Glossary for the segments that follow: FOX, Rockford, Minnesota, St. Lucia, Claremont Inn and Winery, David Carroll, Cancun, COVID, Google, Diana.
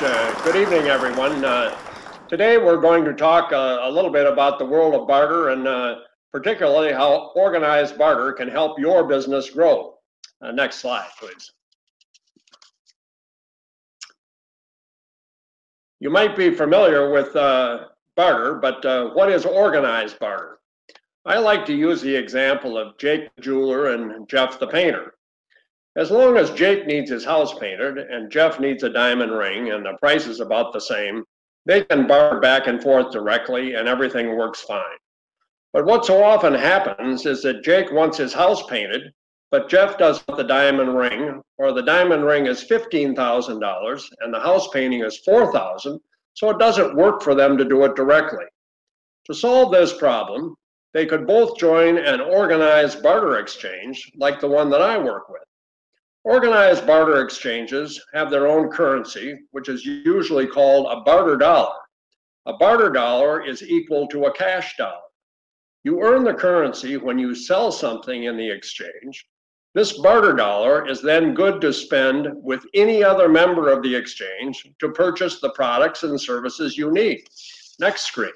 Good evening, everyone. Today we're going to talk a little bit about the world of barter and particularly how organized barter can help your business grow. Next slide, please. You might be familiar with barter, but what is organized barter? I like to use the example of Jake the jeweler and Jeff the painter. As long as Jake needs his house painted and Jeff needs a diamond ring and the price is about the same, they can barter back and forth directly and everything works fine. But what so often happens is that Jake wants his house painted, but Jeff does the diamond ring, or the diamond ring is $15,000 and the house painting is $4,000, so it doesn't work for them to do it directly. To solve this problem, they could both join an organized barter exchange like the one that I work with. Organized barter exchanges have their own currency, which is usually called a barter dollar. A barter dollar is equal to a cash dollar. You earn the currency when you sell something in the exchange. This barter dollar is then good to spend with any other member of the exchange to purchase the products and services you need. Next screen.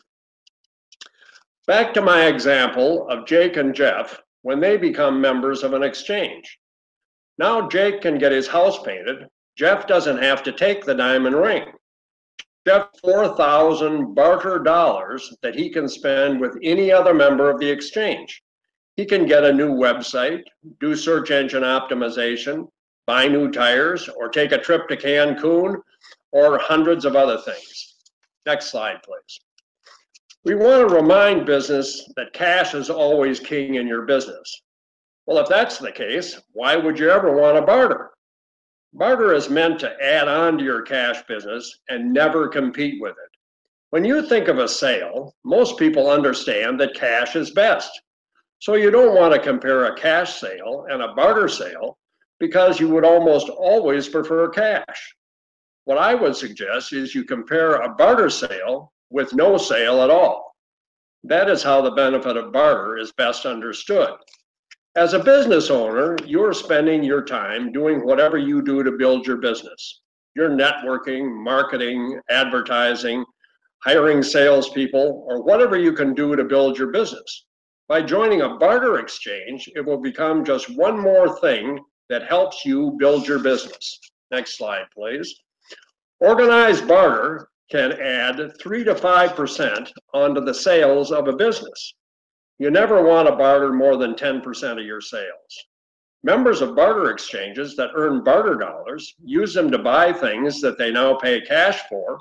Back to my example of Jake and Jeff when they become members of an exchange. Now Jake can get his house painted. Jeff doesn't have to take the diamond ring. Jeff has 4,000 barter dollars that he can spend with any other member of the exchange. He can get a new website, do search engine optimization, buy new tires, or take a trip to Cancun, or hundreds of other things. Next slide, please. We want to remind business that cash is always king in your business. Well, if that's the case, why would you ever want to barter? Barter is meant to add on to your cash business and never compete with it. When you think of a sale, most people understand that cash is best. So you don't want to compare a cash sale and a barter sale because you would almost always prefer cash. What I would suggest is you compare a barter sale with no sale at all. That is how the benefit of barter is best understood. As a business owner, you're spending your time doing whatever you do to build your business. You're networking, marketing, advertising, hiring salespeople, or whatever you can do to build your business. By joining a barter exchange, it will become just one more thing that helps you build your business. Next slide, please. Organized barter can add 3 to 5% onto the sales of a business. You never want to barter more than 10% of your sales. Members of barter exchanges that earn barter dollars use them to buy things that they now pay cash for,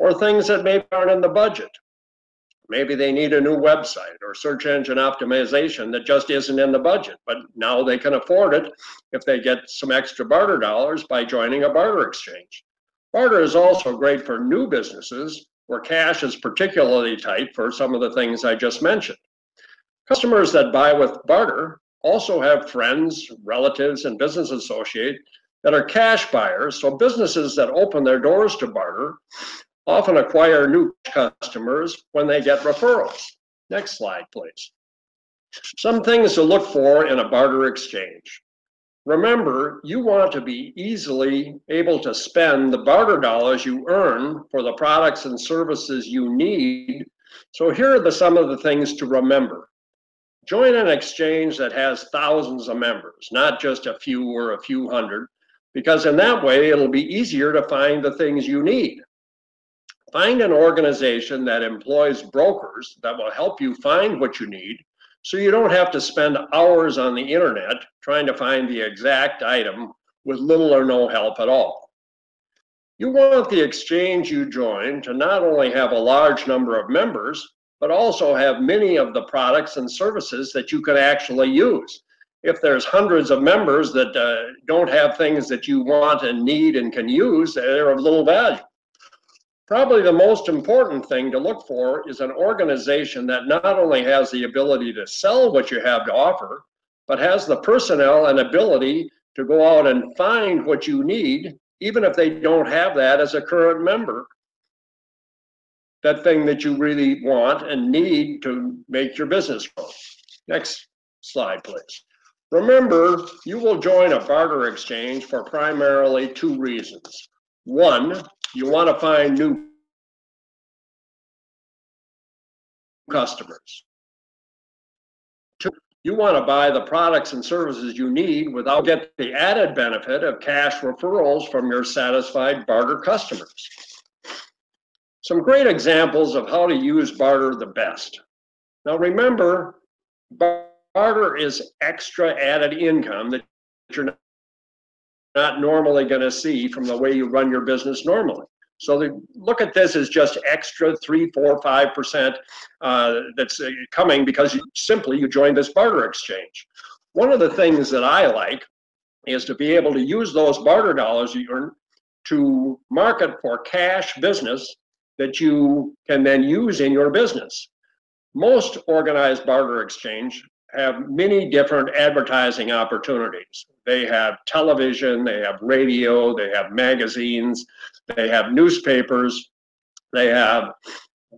or things that maybe aren't in the budget. Maybe they need a new website or search engine optimization that just isn't in the budget, but now they can afford it if they get some extra barter dollars by joining a barter exchange. Barter is also great for new businesses where cash is particularly tight for some of the things I just mentioned. Customers that buy with barter also have friends, relatives, and business associates that are cash buyers, so businesses that open their doors to barter often acquire new customers when they get referrals. Next slide, please. Some things to look for in a barter exchange. Remember, you want to be easily able to spend the barter dollars you earn for the products and services you need. So here are some of the things to remember. Join an exchange that has thousands of members, not just a few or a few hundred, because in that way it'll be easier to find the things you need. Find an organization that employs brokers that will help you find what you need, so you don't have to spend hours on the internet trying to find the exact item with little or no help at all. You want the exchange you join to not only have a large number of members, but also have many of the products and services that you can actually use. If there's hundreds of members that don't have things that you want and need and can use, they're of little value. Probably the most important thing to look for is an organization that not only has the ability to sell what you have to offer, but has the personnel and ability to go out and find what you need, even if they don't have that as a current member, that thing that you really want and need to make your business grow. Next slide, please. Remember, you will join a barter exchange for primarily two reasons. One, You want to find new customers. Two, you want to buy the products and services you need without getting the added benefit of cash referrals from your satisfied barter customers. Some great examples of how to use barter the best. Now remember, barter is extra added income that you're not normally going to see from the way you run your business normally. So look at this as just extra 3, 4, 5% that's coming because you joined this barter exchange. One of the things that I like is to be able to use those barter dollars you earn to market for cash business that you can then use in your business. Most organized barter exchange have many different advertising opportunities. They have television, they have radio, they have magazines, they have newspapers, they have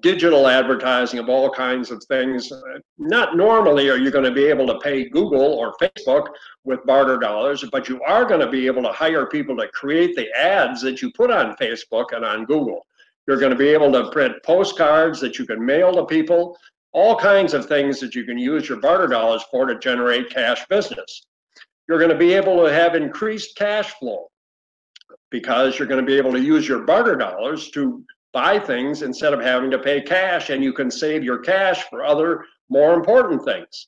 digital advertising of all kinds of things. Not normally are you going to be able to pay Google or Facebook with barter dollars, but you are going to be able to hire people to create the ads that you put on Facebook and on Google. You're going to be able to print postcards that you can mail to people, all kinds of things that you can use your barter dollars for to generate cash business. You're going to be able to have increased cash flow because you're going to be able to use your barter dollars to buy things instead of having to pay cash, and you can save your cash for other more important things.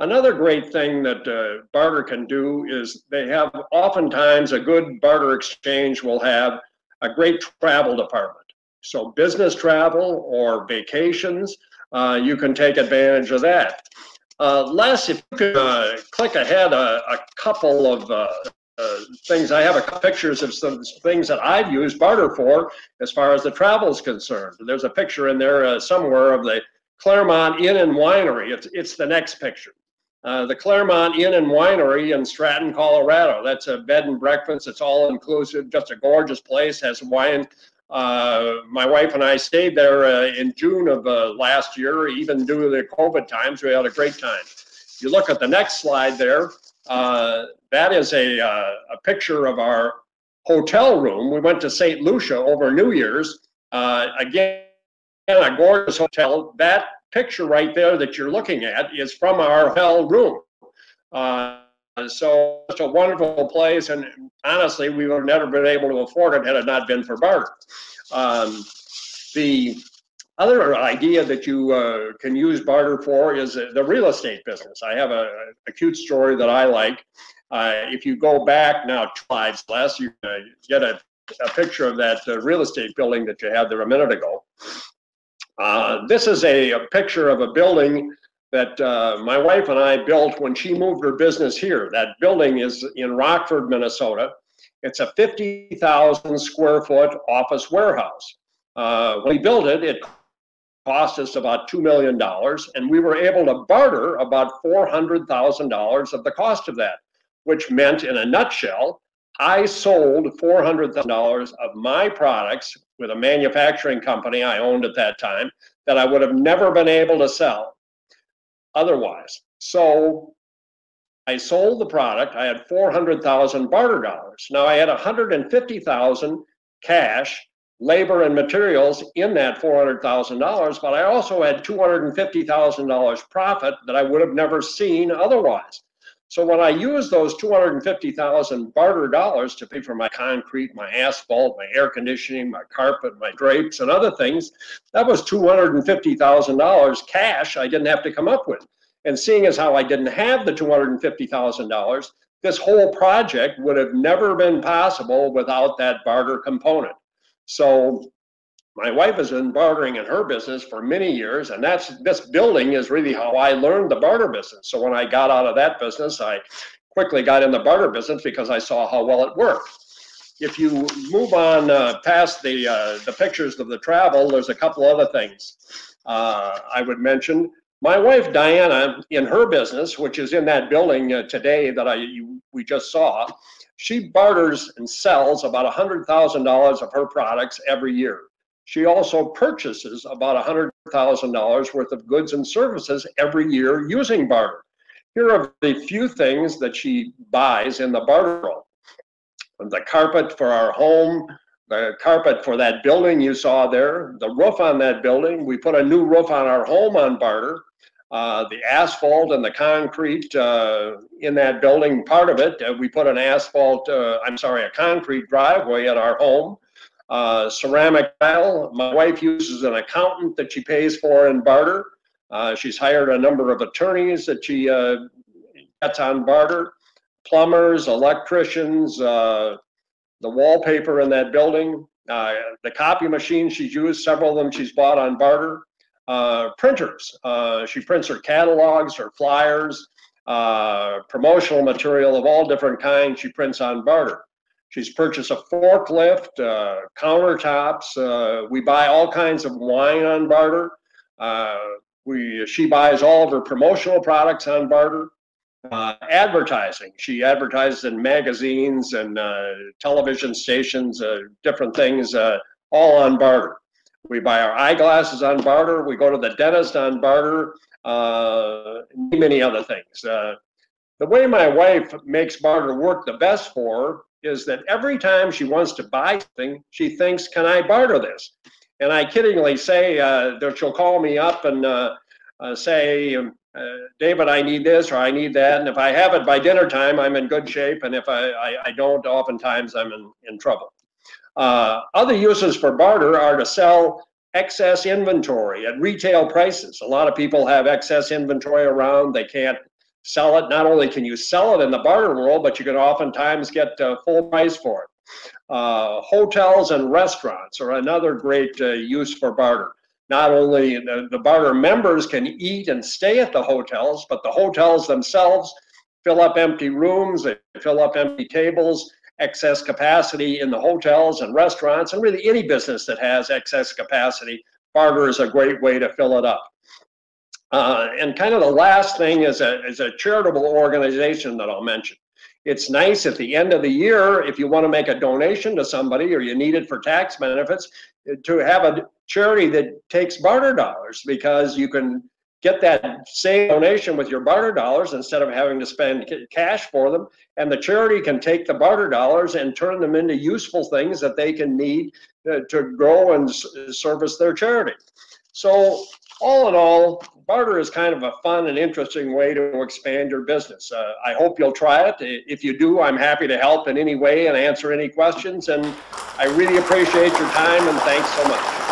Another great thing that barter can do is they have oftentimes a good barter exchange will have a great travel department. So business travel or vacations, you can take advantage of that. Les, if you could click ahead a couple of things. I have a couple pictures of some things that I've used barter for as far as the travel is concerned. There's a picture in there somewhere of the Claremont Inn and Winery. It's the next picture. The Claremont Inn and Winery in Stratton, Colorado. That's a bed and breakfast. It's all inclusive, just a gorgeous place, has wine. My wife and I stayed there in June of last year, even due to the COVID times. We had a great time. You look at the next slide there. That is a picture of our hotel room. We went to St. Lucia over New Year's. Again, a gorgeous hotel. That picture right there that you're looking at is from our hotel room. So it's a wonderful place, and honestly, we would have never been able to afford it had it not been for barter. The other idea that you can use barter for is the real estate business. I have a cute story that I like. If you go back now 2 slides less, you get a picture of that real estate building that you had there a minute ago. This is a picture of a building that my wife and I built when she moved her business here. That building is in Rockford, Minnesota. It's a 50,000 square foot office warehouse. When we built it, it cost us about $2 million, and we were able to barter about $400,000 of the cost of that, which meant, in a nutshell, I sold $400,000 of my products with a manufacturing company I owned at that time that I would have never been able to sell otherwise. So I sold the product. I had $400,000 barter dollars. Now I had $150,000 cash, labor, and materials in that $400,000, but I also had $250,000 profit that I would have never seen otherwise. So when I used those $250,000 barter dollars to pay for my concrete, my asphalt, my air conditioning, my carpet, my drapes, and other things, that was $250,000 cash I didn't have to come up with. And seeing as how I didn't have the $250,000, this whole project would have never been possible without that barter component. So my wife has been bartering in her business for many years, and this building is really how I learned the barter business. So when I got out of that business, I quickly got in the barter business because I saw how well it worked. If you move on past the pictures of the travel, there's a couple other things I would mention. My wife, Diana, in her business, which is in that building today that we just saw, she barters and sells about $100,000 of her products every year. She also purchases about $100,000 worth of goods and services every year using barter. Here are the few things that she buys in the barter room: the carpet for our home, the carpet for that building you saw there, the roof on that building. We put a new roof on our home on barter. The asphalt and the concrete in that building, part of it, we put an a concrete driveway at our home. Ceramic tile. My wife uses an accountant that she pays for in barter. She's hired a number of attorneys that she gets on barter. Plumbers, electricians, the wallpaper in that building, the copy machines she's used, several of them she's bought on barter. Printers. She prints her catalogs, her flyers, promotional material of all different kinds she prints on barter. She's purchased a forklift, countertops. We buy all kinds of wine on barter. She buys all of her promotional products on barter. Advertising. She advertises in magazines and television stations, different things, all on barter. We buy our eyeglasses on barter. We go to the dentist on barter, many other things. The way my wife makes barter work the best for her is that every time she wants to buy something, she thinks, can I barter this? And I kiddingly say that she'll call me up and say, David, I need this or I need that. And if I have it by dinner time, I'm in good shape. And if I don't, oftentimes I'm in trouble. Other uses for barter are to sell excess inventory at retail prices. A lot of people have excess inventory around. They can't sell it. Not only can you sell it in the barter world, but you can oftentimes get full price for it. Hotels and restaurants are another great use for barter. Not only the barter members can eat and stay at the hotels, but the hotels themselves fill up empty rooms, they fill up empty tables. Excess capacity in the hotels and restaurants, and really any business that has excess capacity, barter is a great way to fill it up. And kind of the last thing is a charitable organization that I'll mention. It's nice at the end of the year, if you want to make a donation to somebody or you need it for tax benefits, to have a charity that takes barter dollars, because you can get that same donation with your barter dollars instead of having to spend cash for them. And the charity can take the barter dollars and turn them into useful things that they can need to grow and service their charity. So all in all, barter is kind of a fun and interesting way to expand your business. I hope you'll try it. If you do, I'm happy to help in any way and answer any questions. And I really appreciate your time, and thanks so much.